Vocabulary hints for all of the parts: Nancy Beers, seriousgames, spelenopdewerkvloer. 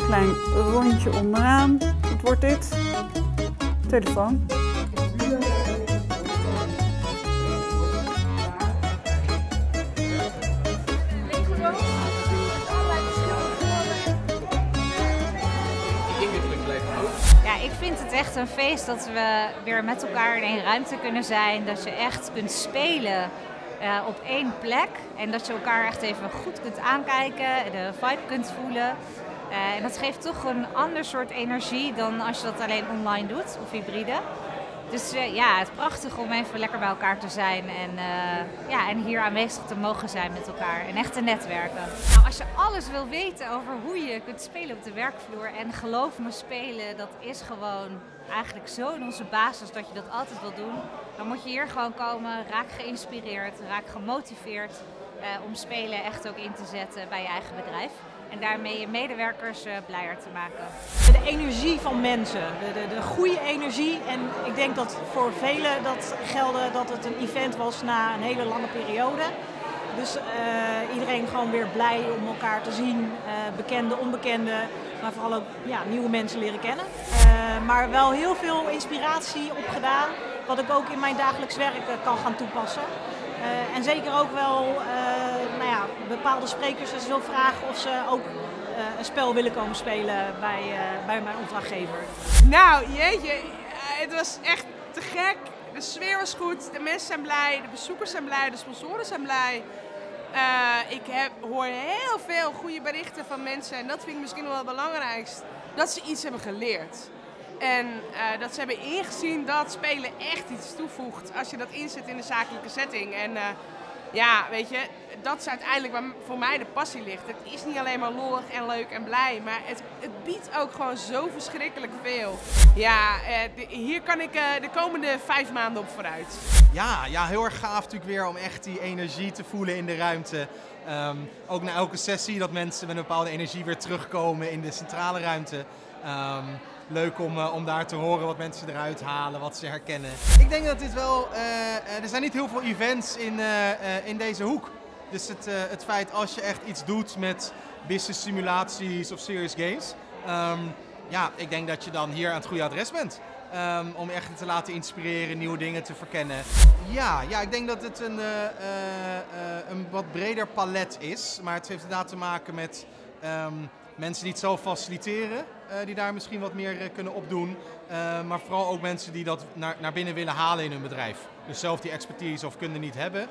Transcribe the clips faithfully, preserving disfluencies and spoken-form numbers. een klein rondje onderaan. Wat wordt dit? Telefoon. Ik vind het echt een feest dat we weer met elkaar in één ruimte kunnen zijn. Dat je echt kunt spelen uh, op één plek. En dat je elkaar echt even goed kunt aankijken, de vibe kunt voelen. Uh, en dat geeft toch een ander soort energie dan als je dat alleen online doet of hybride. Dus uh, ja, het is prachtig om even lekker bij elkaar te zijn en, uh, ja, en hier aanwezig te mogen zijn met elkaar en echt te netwerken. Nou, als je alles wil weten over hoe je kunt spelen op de werkvloer, en geloof me, spelen dat is gewoon eigenlijk zo in onze basis dat je dat altijd wil doen, dan moet je hier gewoon komen, raak geïnspireerd, raak gemotiveerd uh, om spelen echt ook in te zetten bij je eigen bedrijf. En daarmee je medewerkers uh, blijer te maken. De energie van mensen, de, de, de goede energie. En ik denk dat voor velen dat geldde dat het een event was na een hele lange periode. Dus uh, iedereen gewoon weer blij om elkaar te zien. Uh, bekende, onbekende, maar vooral ook ja, nieuwe mensen leren kennen. Uh, maar wel heel veel inspiratie opgedaan, wat ik ook in mijn dagelijks werk uh, kan gaan toepassen. Uh, en zeker ook wel uh, nou ja, bepaalde sprekers dus wil vragen of ze ook uh, een spel willen komen spelen bij, uh, bij mijn opdrachtgever. Nou, jeetje, het was echt te gek. De sfeer was goed, de mensen zijn blij, de bezoekers zijn blij, de sponsoren zijn blij. Uh, ik heb, hoor heel veel goede berichten van mensen en dat vind ik misschien wel het belangrijkste. Dat ze iets hebben geleerd. En uh, dat ze hebben ingezien dat spelen echt iets toevoegt als je dat inzet in de zakelijke setting. En uh, ja, weet je, dat is uiteindelijk waar voor mij de passie ligt. Het is niet alleen maar lollig en leuk en blij, maar het, het biedt ook gewoon zo verschrikkelijk veel. Ja, uh, de, hier kan ik uh, de komende vijf maanden op vooruit. Ja, ja, heel erg gaaf natuurlijk weer om echt die energie te voelen in de ruimte. Um, ook na elke sessie dat mensen met een bepaalde energie weer terugkomen in de centrale ruimte. Um, Leuk om, uh, om daar te horen wat mensen eruit halen, wat ze herkennen. Ik denk dat dit wel... Uh, er zijn niet heel veel events in, uh, uh, in deze hoek. Dus het, uh, het feit als je echt iets doet met business simulaties of serious games... Um, ja, ik denk dat je dan hier aan het goede adres bent. Um, om echt te laten inspireren, nieuwe dingen te verkennen. Ja, ja ik denk dat het een, uh, uh, uh, een wat breder palet is. Maar het heeft inderdaad te maken met... Um, Mensen die het zelf faciliteren, die daar misschien wat meer kunnen opdoen. Maar vooral ook mensen die dat naar binnen willen halen in hun bedrijf. Dus zelf die expertise of kunde niet hebben.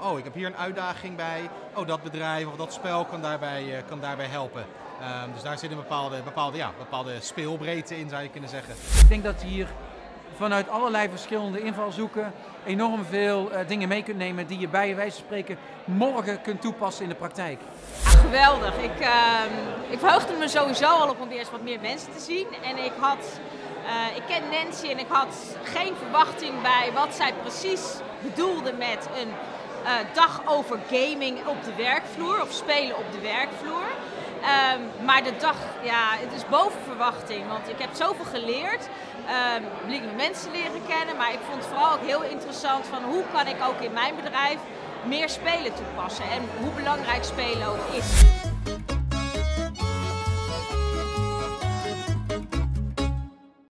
Oh, ik heb hier een uitdaging bij. Oh, dat bedrijf of dat spel kan daarbij, kan daarbij helpen. Dus daar zit een bepaalde, bepaalde, ja, bepaalde speelbreedte in, zou je kunnen zeggen. Ik denk dat hier vanuit allerlei verschillende invalshoeken enorm veel dingen mee kunt nemen die je bij wijze van spreken morgen kunt toepassen in de praktijk. Geweldig. Ik, uh, ik verheugde me sowieso al op om weer eens wat meer mensen te zien. En ik had, uh, ik ken Nancy en ik had geen verwachting bij wat zij precies bedoelde met een uh, dag over gaming op de werkvloer of spelen op de werkvloer. Um, maar de dag, ja, het is boven verwachting, want ik heb zoveel geleerd. Um, mensen leren kennen, maar ik vond het vooral ook heel interessant van hoe kan ik ook in mijn bedrijf meer spelen toepassen en hoe belangrijk spelen ook is.